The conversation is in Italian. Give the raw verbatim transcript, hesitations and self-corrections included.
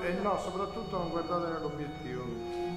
e no, soprattutto non guardate nell'obiettivo.